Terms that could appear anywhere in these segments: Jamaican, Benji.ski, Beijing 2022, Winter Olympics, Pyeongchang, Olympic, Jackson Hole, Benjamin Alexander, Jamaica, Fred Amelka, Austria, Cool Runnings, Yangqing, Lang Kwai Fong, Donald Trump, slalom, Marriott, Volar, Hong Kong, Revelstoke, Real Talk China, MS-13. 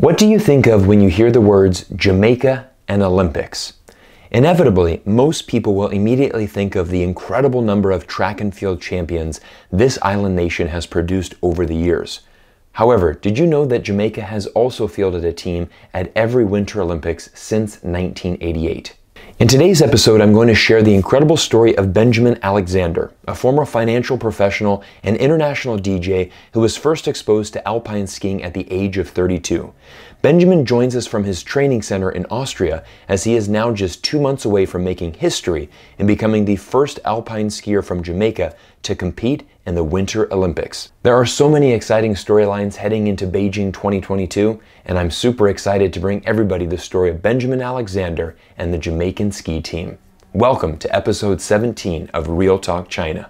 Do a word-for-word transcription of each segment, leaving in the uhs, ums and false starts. What do you think of when you hear the words Jamaica and Olympics? Inevitably, most people will immediately think of the incredible number of track and field champions this island nation has produced over the years. However, did you know that Jamaica has also fielded a team at every Winter Olympics since nineteen eighty-eight? In today's episode, I'm going to share the incredible story of Benjamin Alexander, a former financial professional and international D J who was first exposed to alpine skiing at the age of thirty-two. Benjamin joins us from his training center in Austria, as he is now just two months away from making history and becoming the first alpine skier from Jamaica to compete in the Winter Olympics. There are so many exciting storylines heading into Beijing twenty twenty-two, and I'm super excited to bring everybody the story of Benjamin Alexander and the Jamaican ski team. Welcome to episode seventeen of Real Talk China.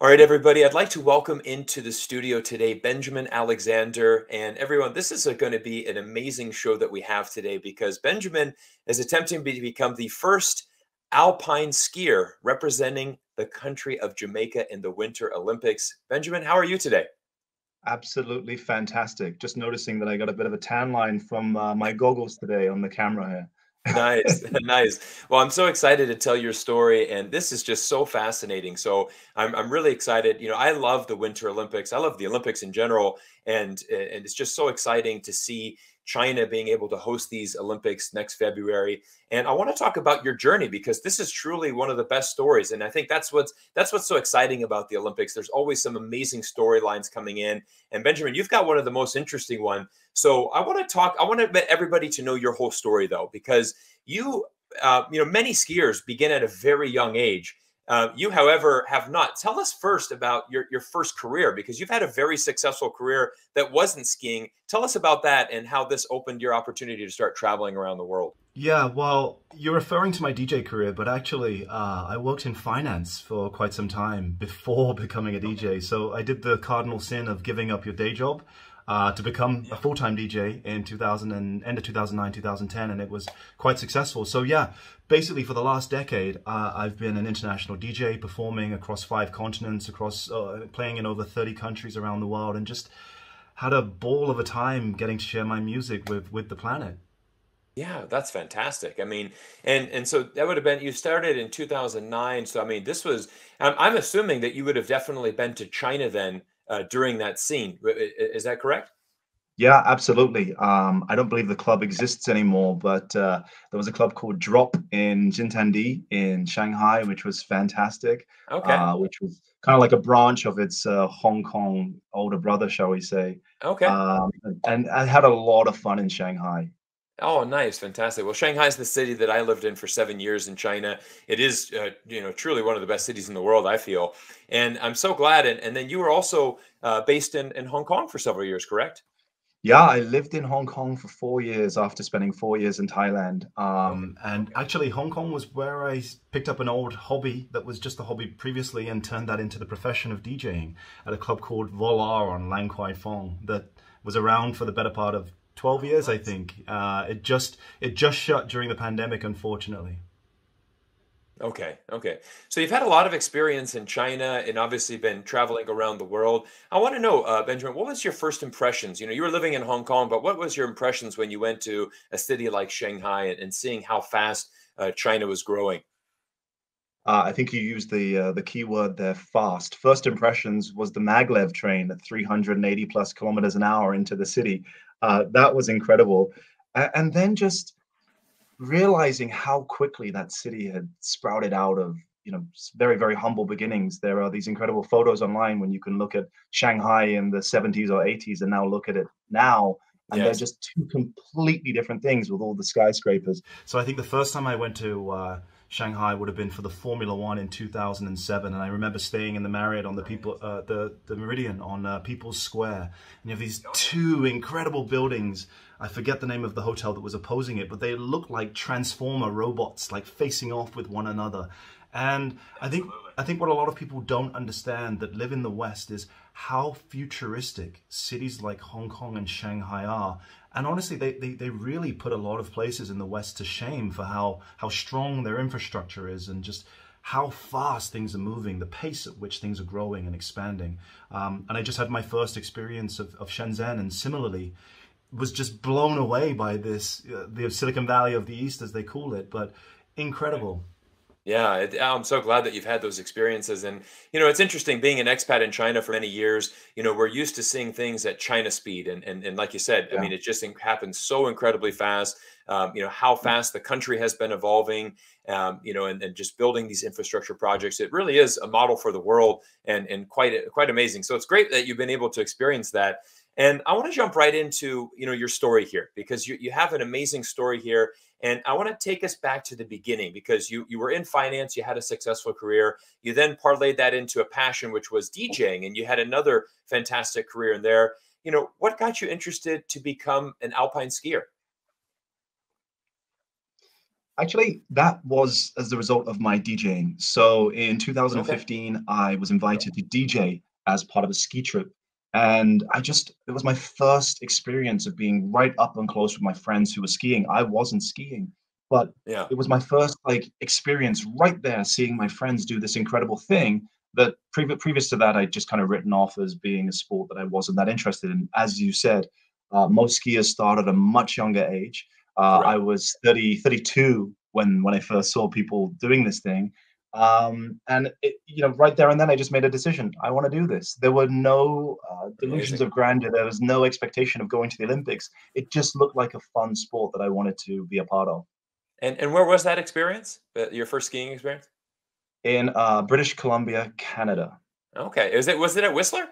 All right, everybody, I'd like to welcome into the studio today, Benjamin Alexander. And everyone, this is going to be an amazing show that we have today, because Benjamin is attempting to become the first alpine skier representing the country of Jamaica in the Winter Olympics. Benjamin, how are you today? Absolutely fantastic. Just noticing that I got a bit of a tan line from uh, my goggles today on the camera here. Nice, nice. Well, I'm so excited to tell your story, and this is just so fascinating. So I'm I'm really excited. You know, I love the Winter Olympics. I love the Olympics in general, and and it's just so exciting to see China being able to host these Olympics next February. And I want to talk about your journey, because this is truly one of the best stories, and I think that's what's that's what's so exciting about the Olympics. There's always some amazing storylines coming in, and Benjamin, you've got one of the most interesting ones. So I want to talk, I want to get everybody to know your whole story, though, because you, uh, you know, many skiers begin at a very young age. Uh, you, however, have not. Tell us first about your, your first career, because you've had a very successful career that wasn't skiing. Tell us about that and how this opened your opportunity to start traveling around the world. Yeah, well, you're referring to my D J career, but actually uh, I worked in finance for quite some time before becoming a D J. So I did the cardinal sin of giving up your day job Uh, to become a full-time D J in two thousand and end of two thousand nine, two thousand ten, and it was quite successful. So yeah, basically for the last decade, uh, I've been an international D J performing across five continents, across uh, playing in over thirty countries around the world, and just had a ball of a time getting to share my music with with the planet. Yeah, that's fantastic. I mean, and and so that would have been, you started in two thousand nine. So I mean, this was, I'm, I'm assuming that you would have definitely been to China then. Uh, during that scene. Is that correct? Yeah, absolutely. Um, I don't believe the club exists anymore, but uh, there was a club called Drop in Jintandi in Shanghai, which was fantastic. Okay. Uh, which was kind of like a branch of its uh, Hong Kong older brother, shall we say. Okay. Um, and I had a lot of fun in Shanghai. Oh, nice. Fantastic. Well, Shanghai is the city that I lived in for seven years in China. It is, uh, you know, truly one of the best cities in the world, I feel. And I'm so glad. And, and then you were also uh, based in, in Hong Kong for several years, correct? Yeah, I lived in Hong Kong for four years after spending four years in Thailand. Um, and actually, Hong Kong was where I picked up an old hobby that was just a hobby previously and turned that into the profession of DJing at a club called Volar on Lang Kwai Fong that was around for the better part of twelve years, I think. Uh, it just it just shut during the pandemic, unfortunately. Okay, okay. So you've had a lot of experience in China and obviously been traveling around the world. I want to know, uh, Benjamin, what was your first impressions? You know, you were living in Hong Kong, but what was your impressions when you went to a city like Shanghai and, and seeing how fast uh, China was growing? Uh, I think you used the uh, the key word there, fast. First impressions was the maglev train at three hundred eighty plus kilometers an hour into the city. Uh, that was incredible. And then just realizing how quickly that city had sprouted out of, you know, very, very humble beginnings. There are these incredible photos online when you can look at Shanghai in the seventies or eighties and now look at it now. And yes, they're just two completely different things with all the skyscrapers. So I think the first time I went to uh, Shanghai would have been for the Formula One in two thousand seven. And I remember staying in the Marriott on the people, uh, the, the Meridian on uh, People's Square. And you have these two incredible buildings. I forget the name of the hotel that was opposing it, but they looked like Transformer robots, like facing off with one another. And I think, I think what a lot of people don't understand that live in the West is how futuristic cities like Hong Kong and Shanghai are. And honestly, they, they, they really put a lot of places in the West to shame for how, how strong their infrastructure is and just how fast things are moving, the pace at which things are growing and expanding. Um, and I just had my first experience of, of Shenzhen, and similarly was just blown away by this, uh, the Silicon Valley of the East, as they call it, but incredible. Yeah, it, I'm so glad that you've had those experiences. And, you know, it's interesting being an expat in China for many years. You know, we're used to seeing things at China speed. And, and, and like you said, yeah. I mean, it just happens so incredibly fast. Um, you know, how fast the country has been evolving, um, you know, and, and just building these infrastructure projects. It really is a model for the world, and, and quite, quite amazing. So it's great that you've been able to experience that. And I want to jump right into, you know, your story here, because you, you have an amazing story here. And I want to take us back to the beginning, because you, you were in finance, you had a successful career. You then parlayed that into a passion, which was DJing, and you had another fantastic career in there. You know, what got you interested to become an alpine skier? Actually, that was as the result of my DJing. So in two thousand fifteen, okay. I was invited to D J as part of a ski trip. And I just, it was my first experience of being right up and close with my friends who were skiing. I wasn't skiing, but yeah. It was my first like experience right there, seeing my friends do this incredible thing that pre previous to that, I'd just kind of written off as being a sport that I wasn't that interested in. As you said, uh, most skiers start at a much younger age. Uh, right. I was thirty, thirty-two when, when I first saw people doing this thing. Um, and it, you know, right there and then I just made a decision. I want to do this. There were no uh, delusions Amazing. Of grandeur. There was no expectation of going to the Olympics. It just looked like a fun sport that I wanted to be a part of. And, and where was that experience? Your first skiing experience? In uh, British Columbia, Canada. Okay. Is it, was it at Whistler?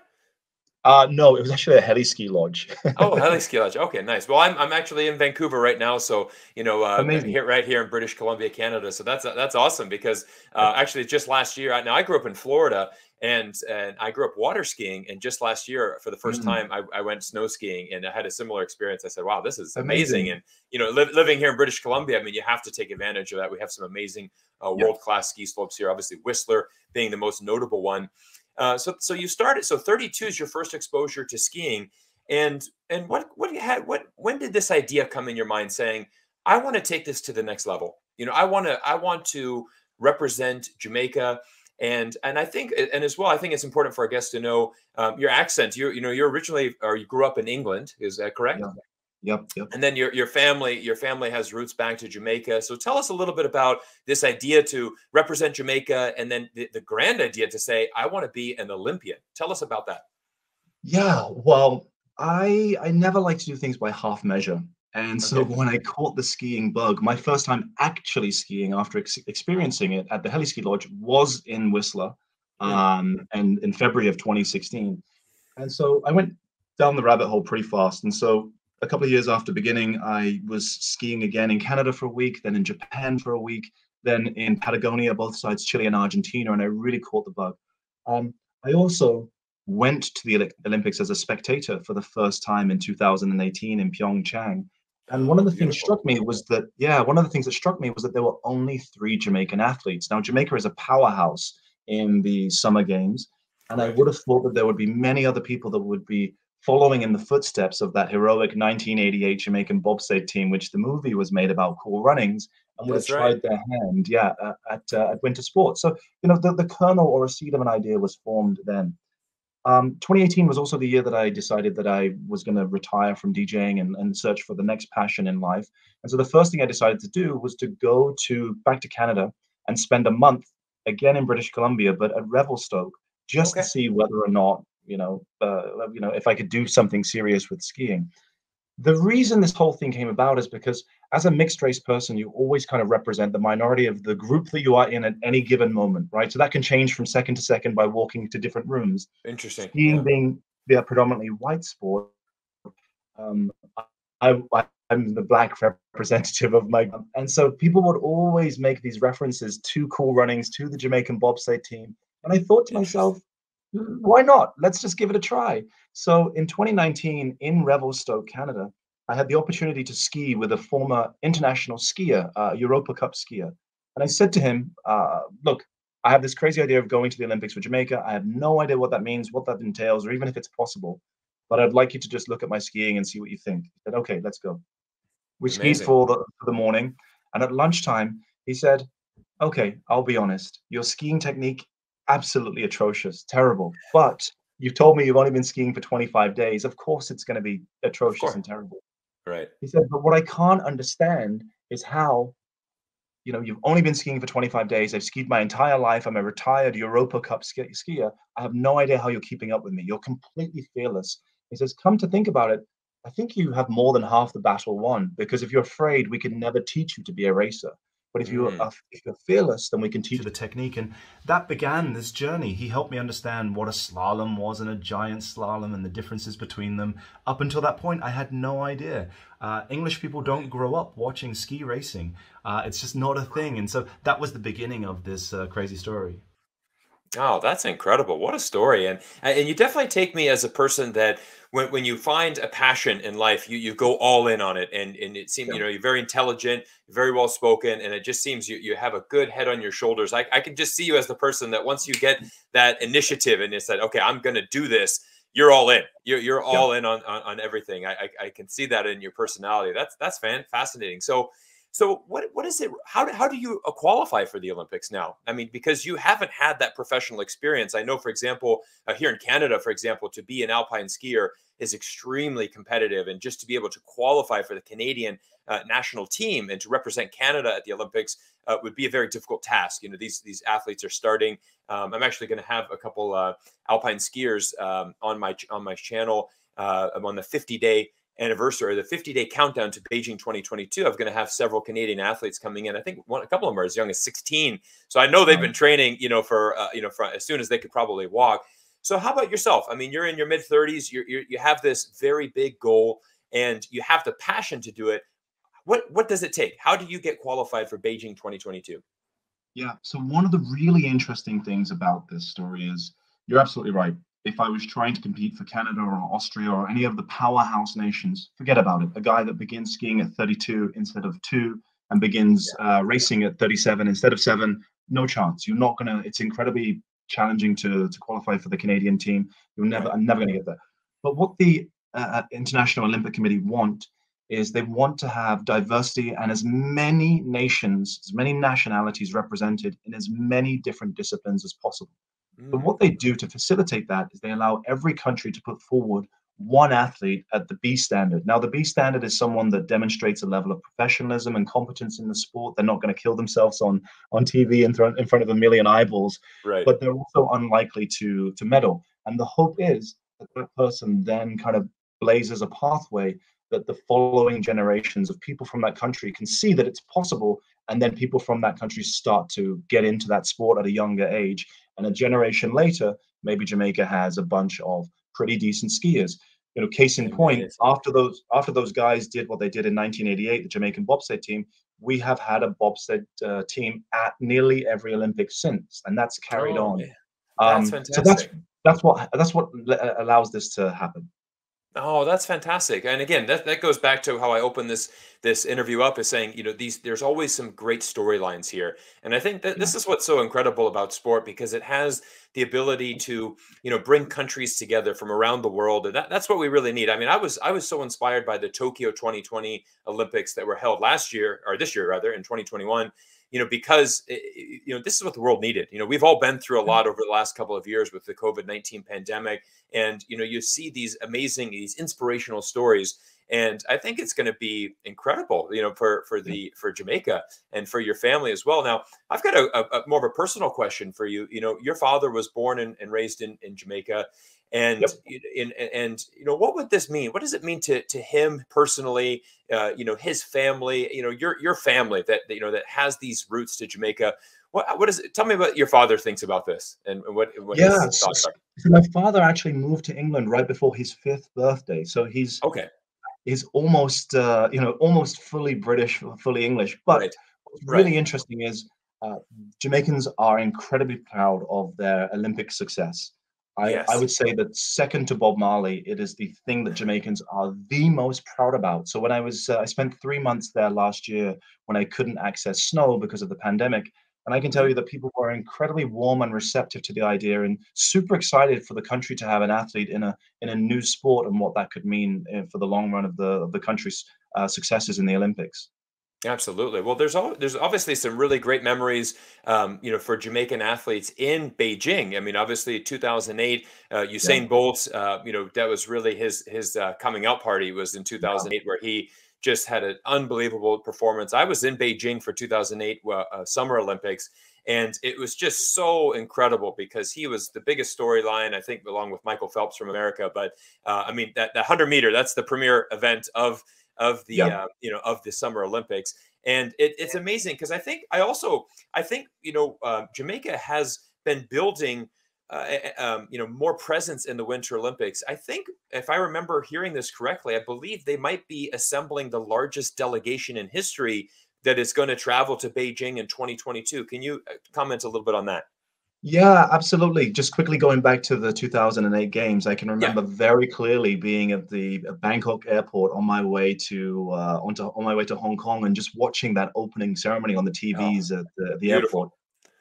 Uh, no, it was actually a heli ski lodge. Oh, heli ski lodge. Okay, nice. Well, I'm I'm actually in Vancouver right now, so you know, uh, here, right here in British Columbia, Canada. So that's that's awesome, because uh, actually just last year. Now I grew up in Florida, and and I grew up water skiing, and just last year for the first mm. time I, I went snow skiing, and I had a similar experience. I said, "Wow, this is amazing!" amazing. And you know, li living here in British Columbia, I mean, you have to take advantage of that. We have some amazing uh, world class yep. ski slopes here. Obviously, Whistler being the most notable one. Uh, so, so you started. So, thirty-two is your first exposure to skiing, and and what what you had what when did this idea come in your mind, saying, I want to take this to the next level? You know, I want to I want to represent Jamaica, and and I think and as well, I think it's important for our guests to know um, your accent. You you know, you're originally or you grew up in England, is that correct? Yeah. Yep, yep. And then your your family your family has roots back to Jamaica. So tell us a little bit about this idea to represent Jamaica, and then the, the grand idea to say, I want to be an Olympian. Tell us about that. Yeah, well, I I never like to do things by half measure. And okay. so when I caught the skiing bug, my first time actually skiing after ex experiencing it at the Heli Ski Lodge was in Whistler, yeah. um, and in February of twenty sixteen. And so I went down the rabbit hole pretty fast. And so a couple of years after beginning, I was skiing again in Canada for a week, then in Japan for a week, then in Patagonia, both sides, Chile and Argentina, and I really caught the bug. Um, I also went to the Olympics as a spectator for the first time in two thousand eighteen in Pyeongchang. And one of the Beautiful. Things struck me was that, yeah, one of the things that struck me was that there were only three Jamaican athletes. Now, Jamaica is a powerhouse in the summer games, and right. I would have thought that there would be many other people that would be following in the footsteps of that heroic nineteen eighty-eight Jamaican bobsled team, which the movie was made about, Cool Runnings, and would That's have tried right. their hand, yeah, at, uh, at Winter Sports. So, you know, the, the kernel or a seed of an idea was formed then. Um, twenty eighteen was also the year that I decided that I was going to retire from DJing and, and search for the next passion in life. And so the first thing I decided to do was to go to back to Canada and spend a month, again in British Columbia, but at Revelstoke, just okay. to see whether or not you know, uh, you know, if I could do something serious with skiing. The reason this whole thing came about is because as a mixed race person, you always kind of represent the minority of the group that you are in at any given moment, right? So that can change from second to second by walking to different rooms. Interesting. Skiing yeah. being a predominantly white sport, um, I, I, I'm the black representative of my group. And so people would always make these references to Cool Runnings, to the Jamaican bobsled team. And I thought to myself, why not? Let's just give it a try. So in twenty nineteen, in Revelstoke, Canada, I had the opportunity to ski with a former international skier, uh, Europa Cup skier. And I said to him, uh, look, I have this crazy idea of going to the Olympics with Jamaica. I have no idea what that means, what that entails, or even if it's possible. But I'd like you to just look at my skiing and see what you think. He said, okay, let's go. We Amazing. Skied for the, for the morning. And at lunchtime, he said, okay, I'll be honest, your skiing technique, absolutely atrocious, terrible. But you've told me you've only been skiing for twenty-five days. Of course it's going to be atrocious and terrible. Right. He said, but what I can't understand is how, you know, you've only been skiing for twenty-five days. I've skied my entire life. I'm a retired Europa Cup ski skier. I have no idea how you're keeping up with me. You're completely fearless. He says, come to think about it, I think you have more than half the battle won, because if you're afraid, we can never teach you to be a racer. But if you are, mm. if you're fearless, then we can teach you the technique. And that began this journey. He helped me understand what a slalom was and a giant slalom and the differences between them. Up until that point, I had no idea. Uh, English people don't grow up watching ski racing. Uh, it's just not a thing. And so that was the beginning of this uh, crazy story. Oh, that's incredible. What a story. And and you definitely take me as a person that when, when you find a passion in life, you, you go all in on it. And, and it seems, yeah. you know, you're very intelligent, very well spoken. And it just seems you, you have a good head on your shoulders. I, I can just see you as the person that once you get that initiative and it's that, okay, I'm going to do this. You're all in. You're, you're all yeah. in on, on, on everything. I, I, I can see that in your personality. That's that's fan, fascinating. So So what what is it? How do, how do you qualify for the Olympics now? I mean, because you haven't had that professional experience. I know, for example, uh, here in Canada, for example, to be an alpine skier is extremely competitive, and just to be able to qualify for the Canadian uh, national team and to represent Canada at the Olympics uh, would be a very difficult task. You know, these these athletes are starting. Um, I'm actually going to have a couple uh, alpine skiers um, on my on my channel. Uh, I'm on the fifty day. Anniversary, or the fifty day countdown to Beijing twenty twenty-two. I'm going to have several Canadian athletes coming in. I think one, a couple of them are as young as sixteen. So I know they've been training, you know, for uh, you know, for as soon as they could probably walk. So how about yourself? I mean, you're in your mid thirties. You you have this very big goal, and you have the passion to do it. What what does it take? How do you get qualified for Beijing twenty twenty-two? Yeah. So one of the really interesting things about this story is you're absolutely right. If I was trying to compete for Canada or Austria or any of the powerhouse nations, forget about it. A guy that begins skiing at thirty-two instead of two and begins yeah. uh, racing at thirty-seven instead of seven, no chance. You're not going to, it's incredibly challenging to, to qualify for the Canadian team. You're never, I'm never going to get there. But what the uh, International Olympic Committee want is they want to have diversity and as many nations, as many nationalities represented in as many different disciplines as possible. But what they do to facilitate that is they allow every country to put forward one athlete at the B standard. Now, the B standard is someone that demonstrates a level of professionalism and competence in the sport. They're not going to kill themselves on, on T V in, th in front of a million eyeballs, right. But they're also unlikely to, to medal. And the hope is that that person then kind of blazes a pathway that the following generations of people from that country can see that it's possible. And then people from that country start to get into that sport at a younger age. And a generation later, maybe Jamaica has a bunch of pretty decent skiers. You know, case in point, after those after those guys did what they did in nineteen eighty-eight, the Jamaican bobsled team, we have had a bobsled uh, team at nearly every Olympics since, and that's carried oh, on. Um, that's fantastic. So that's that's what that's what allows this to happen. Oh, that's fantastic. And again, that, that goes back to how I opened this this interview up, is saying, you know, these there's always some great storylines here. And I think that this is what's so incredible about sport, because it has the ability to, you know, bring countries together from around the world. And that, that's what we really need. I mean, I was I was so inspired by the Tokyo twenty twenty Olympics that were held last year, or this year rather, in twenty twenty-one. You know, because, you know, this is what the world needed. You know, we've all been through a lot over the last couple of years with the COVID nineteen pandemic. And, you know, you see these amazing, these inspirational stories. And I think it's going to be incredible, you know, for, for the for Jamaica and for your family as well. Now, I've got a, a, a more of a personal question for you. You know, your father was born and, and raised in, in Jamaica. And, yep. and, and, you know, what would this mean? What does it mean to, to him personally, uh, you know, his family, you know, your, your family that, that, you know, that has these roots to Jamaica? What, what is it? Tell me what your father thinks about this and what, what yeah, his thoughts are. So my father actually moved to England right before his fifth birthday. So he's, okay. he's almost, uh, you know, almost fully British, fully English. But right. what's really right. interesting is uh, Jamaicans are incredibly proud of their Olympic success. I, yes. I would say that second to Bob Marley, it is the thing that Jamaicans are the most proud about. So when I was, uh, I spent three months there last year when I couldn't access snow because of the pandemic. And I can tell you that people were incredibly warm and receptive to the idea and super excited for the country to have an athlete in a in a new sport and what that could mean for the long run of the, of the country's uh, successes in the Olympics. Absolutely. Well, there's all, there's obviously some really great memories, um, you know, for Jamaican athletes in Beijing. I mean, obviously, two thousand eight, uh, Usain yeah. Bolt, uh, you know, that was really his his uh, coming out party was in two thousand eight, yeah. where he just had an unbelievable performance. I was in Beijing for two thousand eight uh, uh, Summer Olympics, and it was just so incredible because he was the biggest storyline, I think, along with Michael Phelps from America. But uh, I mean, that, that hundred meter, that's the premier event of. of the, yep. uh, you know, of the Summer Olympics. And it, it's amazing because I think I also, I think, you know, uh, Jamaica has been building, uh, um, you know, more presence in the Winter Olympics. I think if I remember hearing this correctly, I believe they might be assembling the largest delegation in history that is going to travel to Beijing in twenty twenty-two. Can you comment a little bit on that? Yeah, absolutely. Just quickly going back to the two thousand eight games, I can remember yeah. very clearly being at the Bangkok airport on my way to uh, onto, on my way to Hong Kong and just watching that opening ceremony on the T Vs oh, at the, the airport.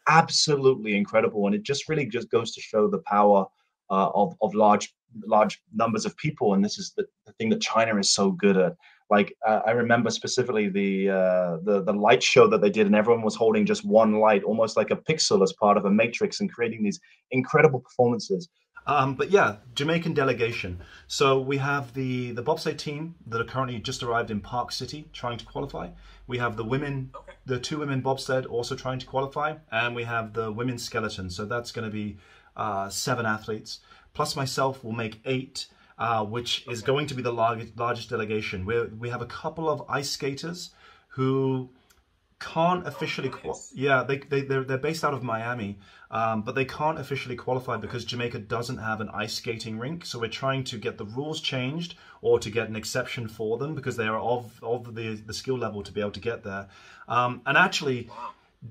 Absolutely incredible, and it just really just goes to show the power uh, of of large large numbers of people. And this is the, the thing that China is so good at. Like uh, I remember specifically the, uh, the the light show that they did, and everyone was holding just one light, almost like a pixel as part of a matrix, and creating these incredible performances. Um, but yeah, Jamaican delegation. So we have the the bobsleigh team that are currently just arrived in Park City, trying to qualify. We have the women, okay. the two women bobsled, also trying to qualify, and we have the women's skeleton. So that's going to be uh, seven athletes plus myself will make eight. Uh, which okay. is going to be the lar largest delegation. We're, we have a couple of ice skaters who can't officially, oh, nice. yeah, they, they, they're, they're based out of Miami, um, but they can't officially qualify because Jamaica doesn't have an ice skating rink. So we're trying to get the rules changed or to get an exception for them because they are of, of the, the skill level to be able to get there. Um, and actually, wow.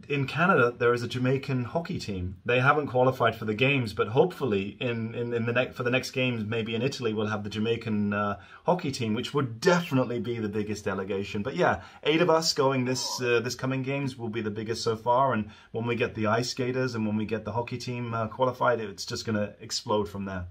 in Canada, there is a Jamaican hockey team. They haven't qualified for the games, but hopefully, in in, in the next for the next games, maybe in Italy, we'll have the Jamaican uh, hockey team, which would definitely be the biggest delegation. But yeah, eight of us going this uh, this coming games will be the biggest so far. And when we get the ice skaters and when we get the hockey team uh, qualified, it's just going to explode from there.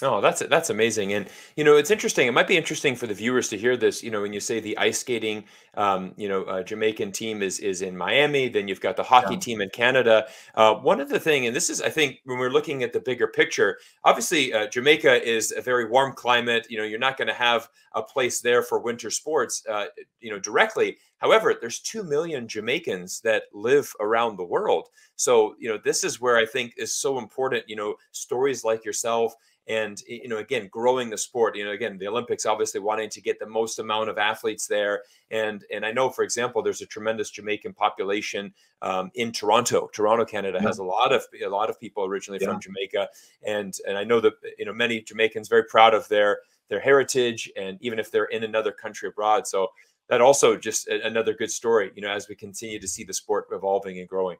Oh, that's that's amazing. And, you know, it's interesting. It might be interesting for the viewers to hear this, you know, when you say the ice skating, um, you know, uh, Jamaican team is is in Miami, then you've got the hockey yeah. team in Canada. Uh, one other thing, and this is, I think, when we're looking at the bigger picture, obviously, uh, Jamaica is a very warm climate. You know, you're not going to have a place there for winter sports, uh, you know, directly. However, there's two million Jamaicans that live around the world. So, you know, this is where I think is so important, you know, stories like yourself. And, you know, again, growing the sport, you know, again, the Olympics, obviously wanting to get the most amount of athletes there. And and I know, for example, there's a tremendous Jamaican population um, in Toronto. Toronto, Canada has a lot of a lot of people originally yeah. from Jamaica. And and I know that, you know, many Jamaicans very proud of their their heritage. And even if they're in another country abroad. So that also just another good story, you know, as we continue to see the sport evolving and growing.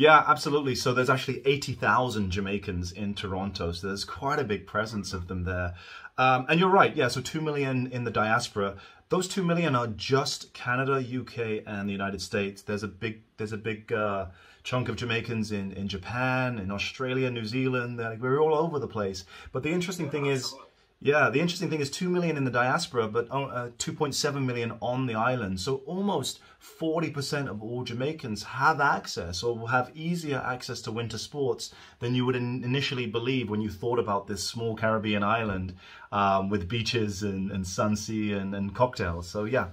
Yeah, absolutely. So there's actually eighty thousand Jamaicans in Toronto. So there's quite a big presence of them there. Um, and you're right. Yeah, so two million in the diaspora. Those two million are just Canada, U K and the United States. There's a big there's a big uh, chunk of Jamaicans in, in Japan, in Australia, New Zealand. Like, we're all over the place. But the interesting thing is, yeah, the interesting thing is two million in the diaspora, but uh, two point seven million on the island. So almost forty percent of all Jamaicans have access or will have easier access to winter sports than you would in initially believe when you thought about this small Caribbean island um, with beaches and, and sunsea and, and cocktails. So, yeah.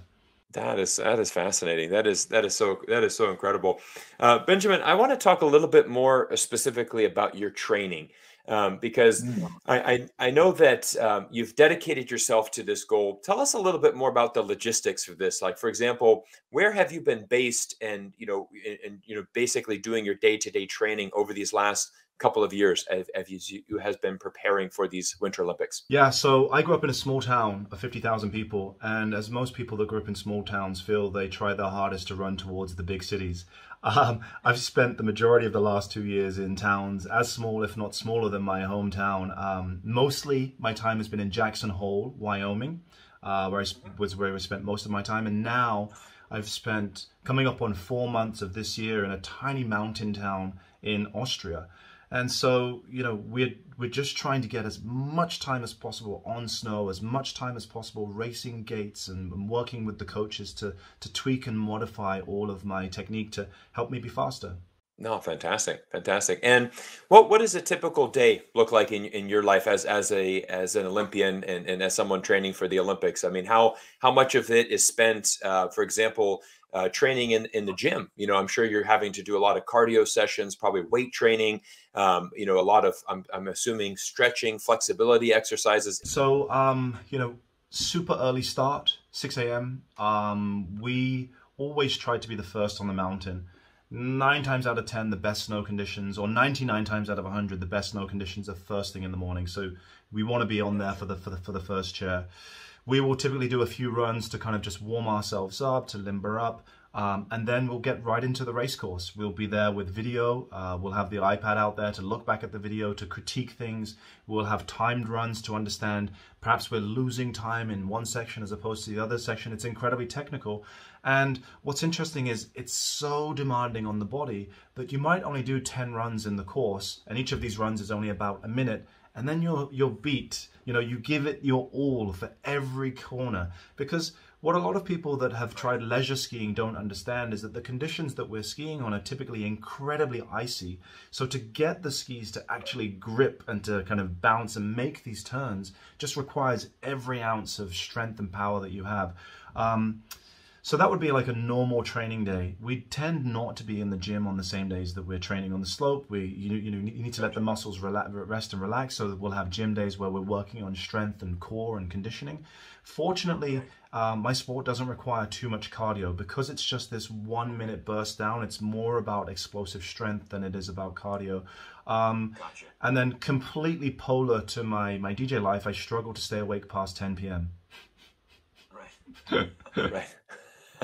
That is that is fascinating. That is that is so that is so incredible. Uh, Benjamin, I want to talk a little bit more specifically about your training. Um, because I, I, I know that um, you've dedicated yourself to this goal. Tell us a little bit more about the logistics of this. Like, for example, where have you been based and, you know, and, you know, basically doing your day-to-day training over these last couple of years as, as you, you has been preparing for these Winter Olympics? Yeah, so I grew up in a small town of fifty thousand people. And as most people that grew up in small towns feel, they try their hardest to run towards the big cities. Um, I've spent the majority of the last two years in towns as small, if not smaller than my hometown. Um, mostly my time has been in Jackson Hole, Wyoming, uh, where I was where I spent most of my time. And now I've spent coming up on four months of this year in a tiny mountain town in Austria. And so, you know, we're, we're just trying to get as much time as possible on snow, as much time as possible racing gaits and, and working with the coaches to, to tweak and modify all of my technique to help me be faster. No, fantastic, fantastic. And what what does a typical day look like in in your life as as a as an Olympian and, and as someone training for the Olympics? I mean, how how much of it is spent, uh, for example, uh, training in in the gym? You know, I'm sure you're having to do a lot of cardio sessions, probably weight training. Um, you know, a lot of I'm I'm assuming stretching, flexibility exercises. So, um, you know, super early start, six a m Um, we always try to be the first on the mountain. Nine times out of ten, the best snow conditions, or ninety-nine times out of one hundred, the best snow conditions are first thing in the morning. So we want to be on there for the, for the, for the first chair. We will typically do a few runs to kind of just warm ourselves up, to limber up, um, and then we'll get right into the race course. We'll be there with video. Uh, we'll have the iPad out there to look back at the video, to critique things. We'll have timed runs to understand perhaps we're losing time in one section as opposed to the other section. It's incredibly technical. And what's interesting is it's so demanding on the body that you might only do ten runs in the course, and each of these runs is only about a minute, and then you're, you're beat. You know, you give it your all for every corner. Because what a lot of people that have tried leisure skiing don't understand is that the conditions that we're skiing on are typically incredibly icy. So to get the skis to actually grip and to kind of bounce and make these turns just requires every ounce of strength and power that you have. Um, So that would be like a normal training day. We tend not to be in the gym on the same days that we're training on the slope. We, you, you know, you need to let the muscles relax, rest and relax, so that we'll have gym days where we're working on strength and core and conditioning. Fortunately, um, my sport doesn't require too much cardio because it's just this one minute burst down. It's more about explosive strength than it is about cardio. Um, gotcha. And then completely polar to my, my D J life, I struggle to stay awake past ten p m Right, right.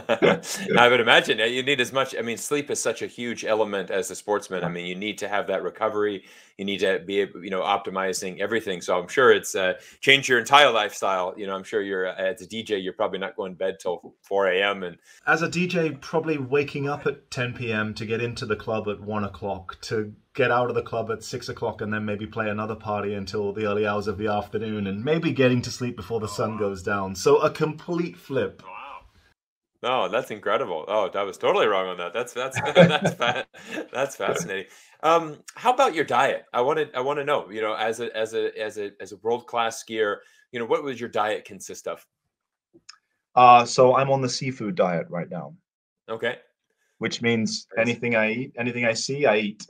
I would imagine you need as much. I mean, sleep is such a huge element as a sportsman. I mean, you need to have that recovery. You need to be, you know, optimizing everything. So I'm sure it's uh, changed your entire lifestyle. You know, I'm sure you're as a D J, you're probably not going to bed till four a m And as a D J, probably waking up at ten p m to get into the club at one o'clock to get out of the club at six o'clock and then maybe play another party until the early hours of the afternoon and maybe getting to sleep before the sun goes down. So a complete flip. No, that's incredible. Oh, I was totally wrong on that. That's that's that's fa that's fascinating. Um, how about your diet? I wanted I want to know. You know, as a as a as a as a world class skier, you know, what would your diet consist of? Uh, so I'm on the seafood diet right now. Okay. Which means anything I eat, anything I see, I eat.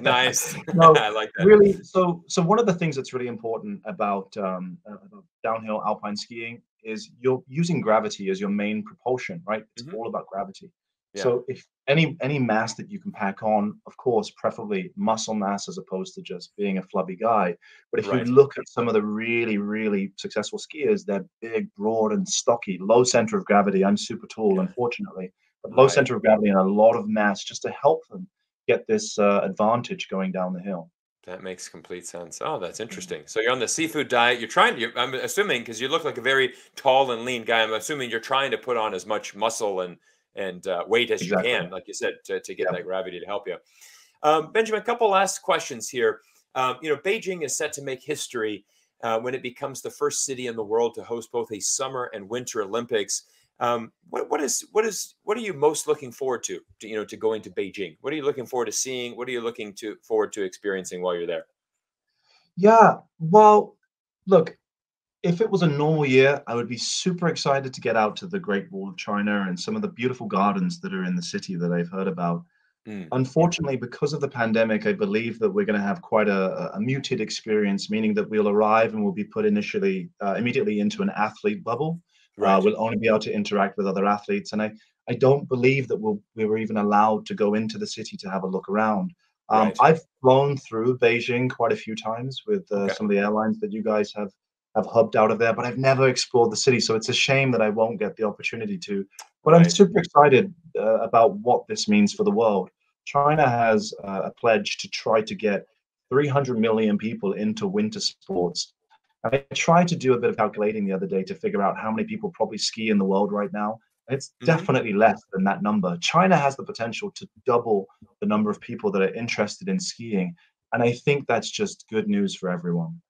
Nice. No, I like that. Really. So so one of the things that's really important about um, about downhill alpine skiing is you're using gravity as your main propulsion, right? It's mm-hmm. all about gravity. Yeah. So if any any mass that you can pack on, of course, preferably muscle mass as opposed to just being a flubby guy. But if right. you look at some of the really, really successful skiers, they're big, broad, and stocky, low center of gravity. I'm super tall, yeah. unfortunately, but low right. center of gravity and a lot of mass just to help them get this uh, advantage going down the hill. That makes complete sense. Oh, that's interesting. So you're on the seafood diet. You're trying to, you're, I'm assuming, because you look like a very tall and lean guy, I'm assuming you're trying to put on as much muscle and, and uh, weight as exactly. you can, like you said, to, to get yeah. that gravity to help you. Um, Benjamin, a couple last questions here. Um, you know, Beijing is set to make history uh, when it becomes the first city in the world to host both a summer and winter Olympics. Um, what, what is, what is, what are you most looking forward to, to, you know, to going to Beijing? What are you looking forward to seeing? What are you looking to forward to experiencing while you're there? Yeah, well, look, if it was a normal year, I would be super excited to get out to the Great Wall of China and some of the beautiful gardens that are in the city that I've heard about. Mm. Unfortunately, because of the pandemic, I believe that we're going to have quite a, a muted experience, meaning that we'll arrive and we'll be put initially, uh, immediately into an athlete bubble. Right. Uh, we'll only be able to interact with other athletes. And I, I don't believe that we'll, we were even allowed to go into the city to have a look around. Um, right. I've flown through Beijing quite a few times with uh, okay. some of the airlines that you guys have, have hubbed out of there, but I've never explored the city. So it's a shame that I won't get the opportunity to. But right. I'm super excited uh, about what this means for the world. China has uh, a pledge to try to get three hundred million people into winter sports. I tried to do a bit of calculating the other day to figure out how many people probably ski in the world right now. It's mm-hmm. definitely less than that number. China has the potential to double the number of people that are interested in skiing. And I think that's just good news for everyone.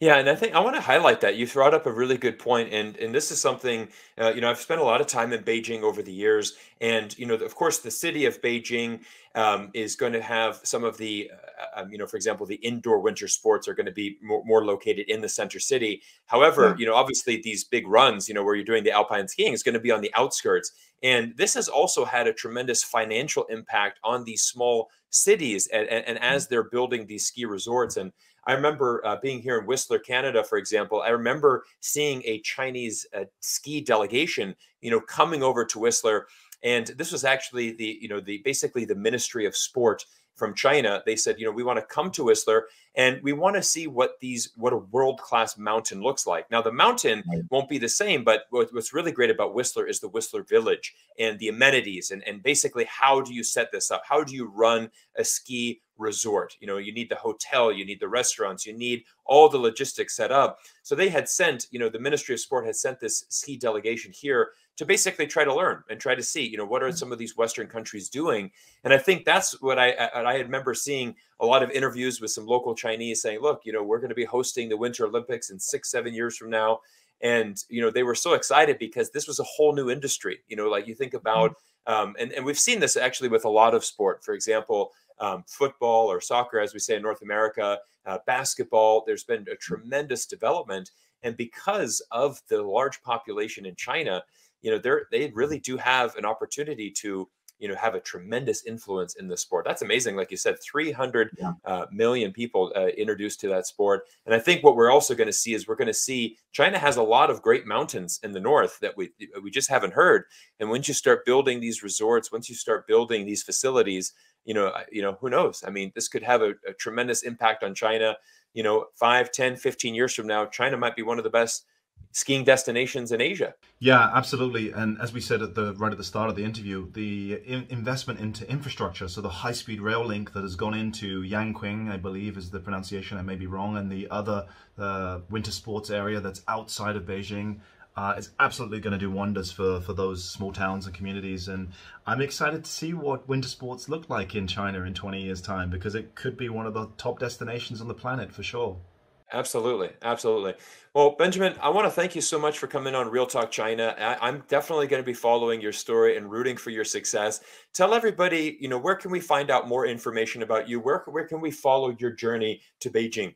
Yeah, and I think I want to highlight that. You brought up a really good point, and and this is something, uh, you know, I've spent a lot of time in Beijing over the years, and, you know, of course, the city of Beijing um, is going to have some of the, uh, um, you know, for example, the indoor winter sports are going to be more, more located in the center city. However, yeah. you know, obviously these big runs, you know, where you're doing the alpine skiing is going to be on the outskirts. And this has also had a tremendous financial impact on these small cities and, and, and as they're building these ski resorts. And I remember uh, being here in Whistler, Canada, for example, I remember seeing a Chinese uh, ski delegation, you know, coming over to Whistler. And this was actually the, you know, the basically the Ministry of Sport from China. They said, you know, we want to come to Whistler and we want to see what these, what a world-class mountain looks like. Now the mountain right. won't be the same, but what's really great about Whistler is the Whistler Village and the amenities and, and basically how do you set this up? How do you run a ski resort? You know, you need the hotel, you need the restaurants, you need all the logistics set up. So they had sent, you know, the Ministry of Sport had sent this ski delegation here to basically try to learn and try to see, you know, what are some of these Western countries doing? And I think that's what I, I, I remember seeing a lot of interviews with some local Chinese saying, look, you know, we're going to be hosting the Winter Olympics in six, seven years from now. And, you know, they were so excited because this was a whole new industry, you know, like you think about, um, and, and we've seen this actually with a lot of sport, for example, Um, football or soccer, as we say in North America, uh, basketball, there's been a tremendous development. And because of the large population in China, you know, they're, they really do have an opportunity to, you know, have a tremendous influence in the sport. That's amazing. Like you said, three hundred yeah. uh, million people uh, introduced to that sport. And I think what we're also going to see is we're going to see China has a lot of great mountains in the north that we, we just haven't heard. And once you start building these resorts, once you start building these facilities, you know, you know, who knows? I mean, this could have a, a tremendous impact on China. You know, five, ten, fifteen years from now, China might be one of the best skiing destinations in Asia. Yeah, absolutely. And as we said at the right at the start of the interview, the in investment into infrastructure, so the high-speed rail link that has gone into Yangqing, I believe is the pronunciation, I may be wrong, and the other uh, winter sports area that's outside of Beijing, Uh, it's absolutely going to do wonders for, for those small towns and communities. And I'm excited to see what winter sports look like in China in twenty years' time, because it could be one of the top destinations on the planet for sure. Absolutely. Absolutely. Well, Benjamin, I want to thank you so much for coming on Real Talk China. I, I'm definitely going to be following your story and rooting for your success. Tell everybody, you know, where can we find out more information about you? Where, where can we follow your journey to Beijing?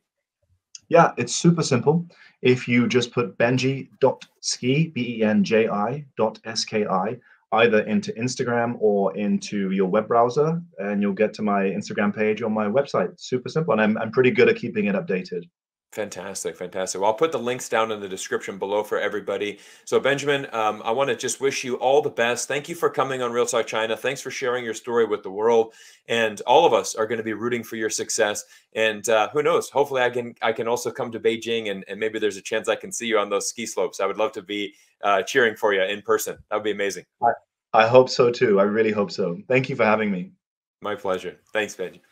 Yeah, it's super simple. If you just put Benji dot ski, B E N J I, dot S K I, either into Instagram or into your web browser, and you'll get to my Instagram page or my website. Super simple. And I'm, I'm pretty good at keeping it updated. Fantastic. Fantastic. Well, I'll put the links down in the description below for everybody. So Benjamin, um, I want to just wish you all the best. Thank you for coming on Real Talk China. Thanks for sharing your story with the world. And all of us are going to be rooting for your success. And uh, who knows, hopefully I can I can also come to Beijing and, and maybe there's a chance I can see you on those ski slopes. I would love to be uh, cheering for you in person. That would be amazing. I, I hope so too. I really hope so. Thank you for having me. My pleasure. Thanks, Benji.